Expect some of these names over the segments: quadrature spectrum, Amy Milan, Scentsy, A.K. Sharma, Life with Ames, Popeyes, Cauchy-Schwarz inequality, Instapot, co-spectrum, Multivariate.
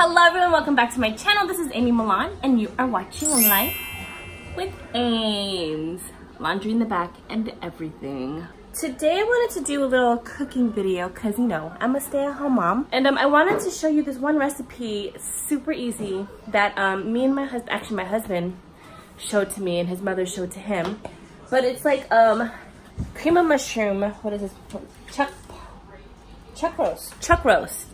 Hello everyone, welcome back to my channel. This is Amy Milan and you are watching Life with Ames. Laundry in the back and everything. Today I wanted to do a little cooking video because, you know, I'm a stay-at-home mom. And I wanted to show you this one recipe, super easy, that me and my husband showed to me and his mother showed to him. But it's like cream of mushroom, what is this? Chuck roast.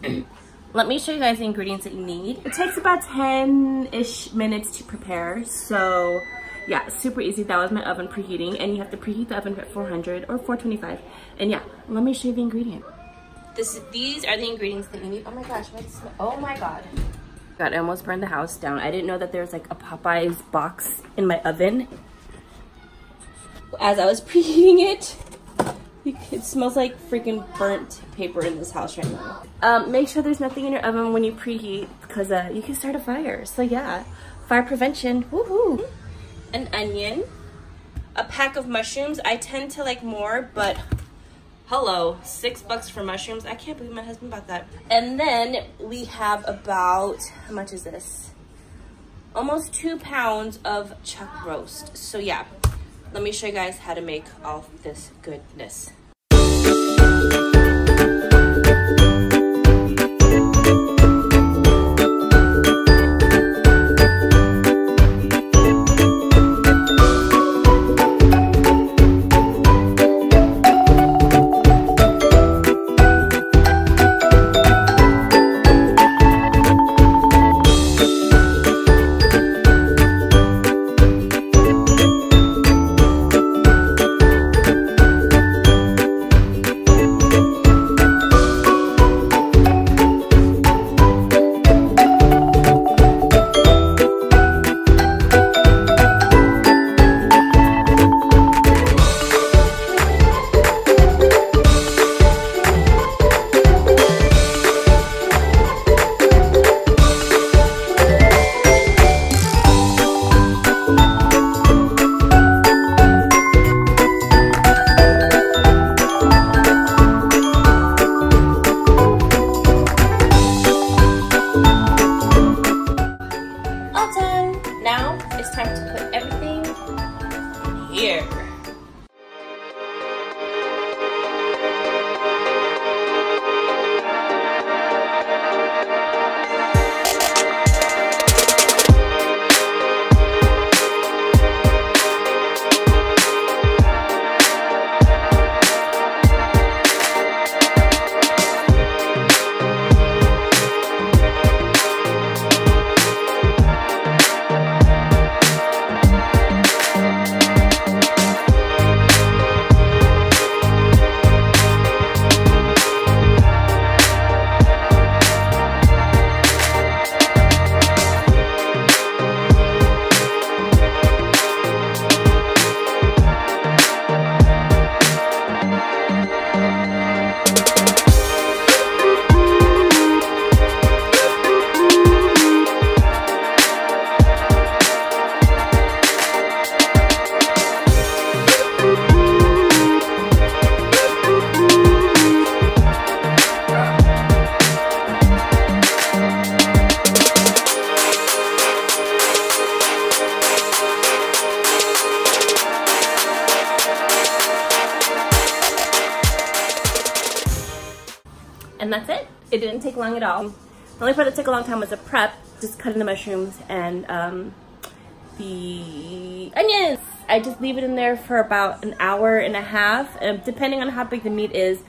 Let me show you guys the ingredients that you need. It takes about 10-ish minutes to prepare. So yeah, super easy. That was my oven preheating, and you have to preheat the oven at 400 or 425. And yeah, let me show you the ingredient. These are the ingredients that you need. Oh my gosh, oh my God. God, I almost burned the house down. I didn't know that there was like a Popeyes box in my oven. As I was preheating it, it smells like freaking burnt paper in this house right now. Make sure there's nothing in your oven when you preheat, because you can start a fire. So yeah, fire prevention, woohoo! An onion, a pack of mushrooms. I tend to like more, but hello, $6 for mushrooms. I can't believe my husband bought that. And then we have about, how much is this? Almost 2 pounds of chuck roast. So yeah. Let me show you guys how to make all this goodness. And that's it. It didn't take long at all. The only part that took a long time was the prep, just cutting the mushrooms and the onions. I just leave it in there for about an hour and a half, depending on how big the meat is.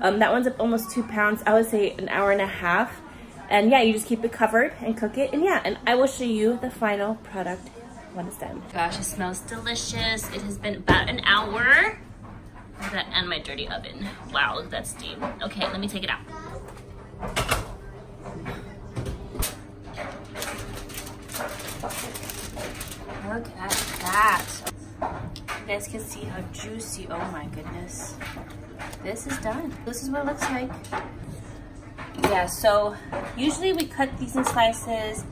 That one's up almost 2 pounds. I would say an hour and a half. And yeah, you just keep it covered and cook it. And yeah, and I will show you the final product when it's done. Gosh, it smells delicious. It has been about an hour. That and my dirty oven. Wow, look at that steam. Okay, let me take it out. Look at that. You guys can see how juicy. Oh my goodness. This is done. This is what it looks like. Yeah, so usually we cut these in slices,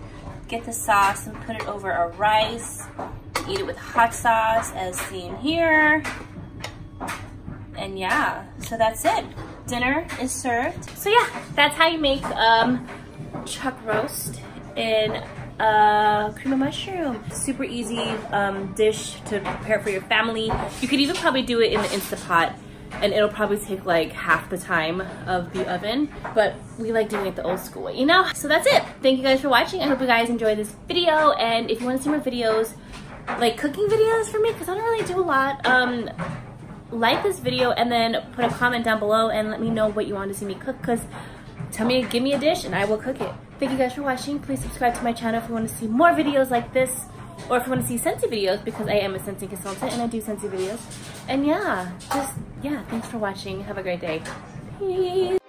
get the sauce and put it over our rice, eat it with hot sauce as seen here. And yeah, so that's it. Dinner is served. So yeah, that's how you make chuck roast and cream of mushroom. Super easy dish to prepare for your family. You could even probably do it in the Instapot, and it'll probably take like half the time of the oven, but we like doing it the old school way, you know? So that's it. Thank you guys for watching. I hope you guys enjoyed this video, and if you want to see more videos, like cooking videos for me, because I don't really do a lot, like this video and then put a comment down below and let me know what you want to see me cook, because give me a dish and I will cook it. Thank you guys for watching. Please subscribe to my channel if you want to see more videos like this, or if you want to see Scentsy videos, because I am a Scentsy consultant and I do Scentsy videos. And yeah, thanks for watching. Have a great day. Peace.